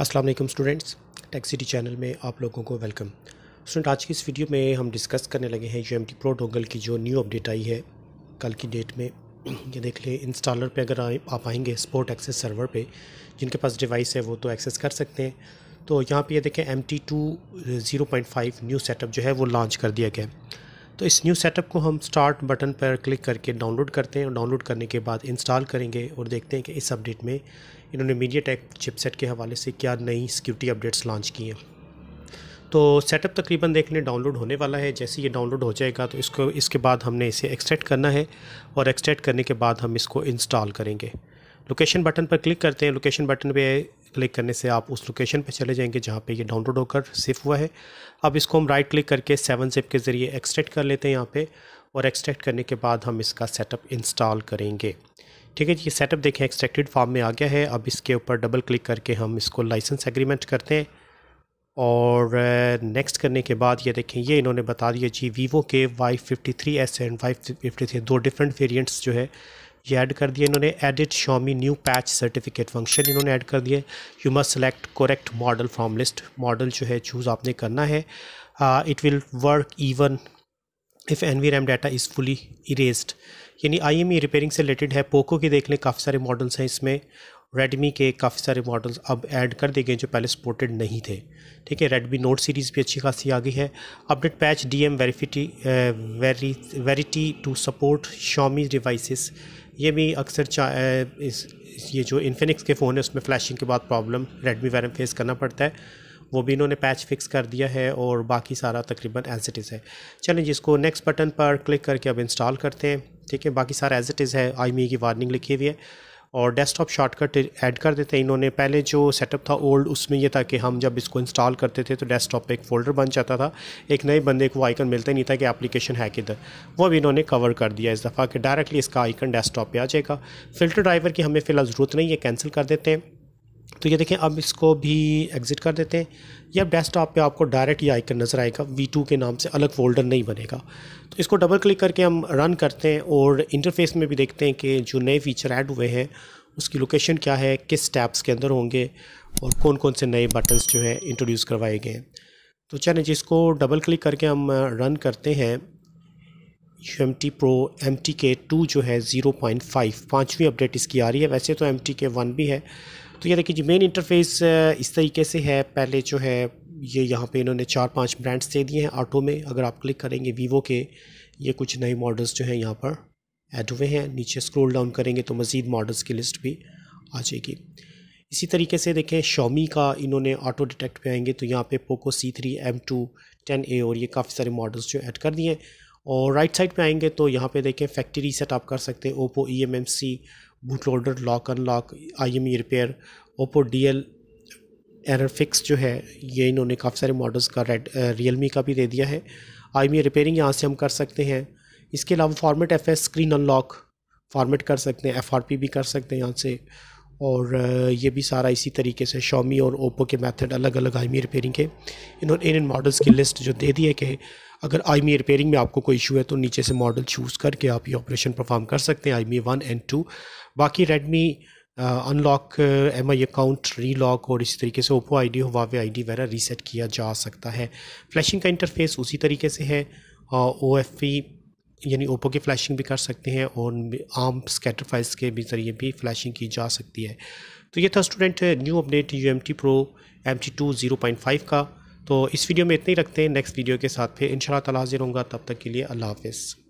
अस्सलाम वालेकुम students, tech city channel में आप लोगों को वेलकम। स्टूडेंट, आज की इस वीडियो में हम डिस्कस करने लगे हैं UMT Pro डोंगल की जो न्यू अपडेट आई है कल की डेट में। ये देख लें, इंस्टॉलर पे अगर आप आएंगे स्पोर्ट एक्सेस सर्वर पे, जिनके पास डिवाइस है वो तो एक्सेस कर सकते हैं। तो यहाँ पर ये देखें MT2 0.5 न्यू सेटअप जो है वो लॉन्च कर दिया गया। तो इस न्यू सेटअप को हम स्टार्ट बटन पर क्लिक करके डाउनलोड करते हैं और डाउनलोड करने के बाद इंस्टॉल करेंगे और देखते हैं कि इस अपडेट में इन्होंने मीडियाटेक चिपसेट के हवाले से क्या नई सिक्योरिटी अपडेट्स लॉन्च की हैं। तो सेटअप तकरीबन देखने डाउनलोड होने वाला है। जैसे ये डाउनलोड हो जाएगा तो इसके बाद हमने इसे एक्सट्रैक्ट करना है और एक्सट्रैक्ट करने के बाद हम इसको इंस्टॉल करेंगे। लोकेशन बटन पर क्लिक करते हैं। लोकेशन बटन पर क्लिक करने से आप उस लोकेशन पर चले जाएंगे जहाँ पे ये डाउनलोड होकर सेव हुआ है। अब इसको हम राइट क्लिक करके 7-Zip के ज़रिए एक्सट्रैक्ट कर लेते हैं यहाँ पे, और एक्सट्रैक्ट करने के बाद हम इसका सेटअप इंस्टॉल करेंगे। ठीक है जी, ये सेटअप देखें एक्सट्रैक्टेड फॉर्म में आ गया है। अब इसके ऊपर डबल क्लिक करके हम इसको लाइसेंस एग्रीमेंट करते हैं और नेक्स्ट करने के बाद ये देखें, ये इन्होंने बता दिया जी वीवो के Y53S एंड Y53 दो डिफरेंट वेरियंट्स जो है ये ऐड कर दिए इन्होंने। Edit Xiaomi new patch certificate function इन्होंने ऐड कर दिए। You must select correct model from list, model जो है चूज़ आपने करना है। It will work even if NVRAM data is fully erased, यानी IME रिपेयरिंग से रिलेटेड है। पोको के देख लें काफ़ी सारे मॉडल्स हैं इसमें, रेडमी के काफ़ी सारे मॉडल्स अब ऐड कर दिए गए जो पहले सपोर्टेड नहीं थे। ठीक है, रेडमी नोट सीरीज़ भी अच्छी खासी आ गई है। Update patch DM-Verity to support Xiaomi devices, ये भी अक्सर ये जो इन्फिनिक्स के फ़ोन है उसमें फ्लैशिंग के बाद प्रॉब्लम रेडमी वेरिएंट फेस करना पड़ता है, वो भी इन्होंने पैच फिक्स कर दिया है और बाकी सारा तकरीबन एज इट इज़ है। चलें जिसको नेक्स्ट बटन पर क्लिक करके अब इंस्टॉल करते हैं। ठीक है, बाकी सारा एज इट इज़ है। IME की वार्निंग लिखी हुई है और डेस्कटॉप शॉर्टकट ऐड कर देते हैं इन्होंने। पहले जो सेटअप था ओल्ड, उसमें यह था कि हम जब इसको इंस्टॉल करते थे तो डेस्कटॉप पे एक फ़ोल्डर बन जाता था, एक नए बंदे को आइकन मिलता ही नहीं था कि एप्लीकेशन है किधर। वो भी इन्होंने कवर कर दिया इस दफ़ा कि डायरेक्टली इसका आइकन डेस्कटॉप पे आ जाएगा। फ़िल्टर ड्राइवर की हमें फ़िलहाल ज़रूरत नहीं है, कैंसिल कर देते हैं। तो ये देखें, अब इसको भी एग्ज़िट कर देते हैं। ये अब डेस्कटॉप पे आपको डायरेक्ट ये आइकन नज़र आएगा, V2 के नाम से अलग फोल्डर नहीं बनेगा। तो इसको डबल क्लिक करके हम रन करते हैं और इंटरफेस में भी देखते हैं कि जो नए फीचर ऐड हुए हैं उसकी लोकेशन क्या है, किस टैब्स के अंदर होंगे और कौन कौन से नए बटन्स जो हैं इंट्रोड्यूस करवाए गए हैं। तो चलें जिसको डबल क्लिक करके हम रन करते हैं। UMT Pro MTK2 जो है 0.5 पाँचवीं अपडेट इसकी आ रही है, वैसे तो MTK1 भी है। तो ये देखिए जी मेन इंटरफेस इस तरीके से है। पहले जो है ये यहाँ पे इन्होंने 4-5 ब्रांड्स दे दिए हैं ऑटो में। अगर आप क्लिक करेंगे वीवो के ये कुछ नए मॉडल्स जो हैं यहाँ पर ऐड हुए हैं। नीचे स्क्रॉल डाउन करेंगे तो मज़ीद मॉडल्स की लिस्ट भी आ जाएगी। इसी तरीके से देखें शॉमी का इन्होंने ऑटो डिटेक्ट पे आएंगे तो यहाँ पे पोको C3 M2 10A और ये काफ़ी सारे मॉडल्स जो ऐड कर दिए हैं। और राइट साइड पे आएंगे तो यहाँ पे देखें फैक्ट्री सेट आप कर सकते हैं, Oppo EMMC, bootloader, lock unlock, IME repair, Oppo DL error fix जो है ये इन्होंने काफ़ी सारे मॉडल्स का रियलमी का भी दे दिया है। IME रिपेयरिंग यहाँ से हम कर सकते हैं। इसके अलावा format FS, screen unlock format कर सकते हैं, FRP भी कर सकते हैं यहाँ से। और ये भी सारा इसी तरीके से शॉमी और ओप्पो के मेथड अलग अलग IME रिपेयरिंग के इन्होंने इन मॉडल्स की लिस्ट जो दे दी है कि अगर IME रिपेयरिंग में आपको कोई इशू है तो नीचे से मॉडल चूज़ करके आप ये ऑपरेशन परफॉर्म कर सकते हैं। IME 1 एंड 2, बाकी Redmi unlock, MI account relock और इसी तरीके से ओप्पो ID, हुआवे ID वगैरह रीसेट किया जा सकता है। फ्लैशिंग का इंटरफेस उसी तरीके से है। OFP यानी ओप्पो की फ्लैशिंग भी कर सकते हैं और आम स्कैटर फाइल्स के भी ज़रिए भी फ्लैशिंग की जा सकती है। तो ये था student new update UMT Pro MT2 0.5 का। तो इस वीडियो में इतना ही रखते हैं, नेक्स्ट वीडियो के साथ फिर इंशाल्लाह ताला हाजिर होऊंगा। तब तक के लिए अल्लाह हाफ़िज़।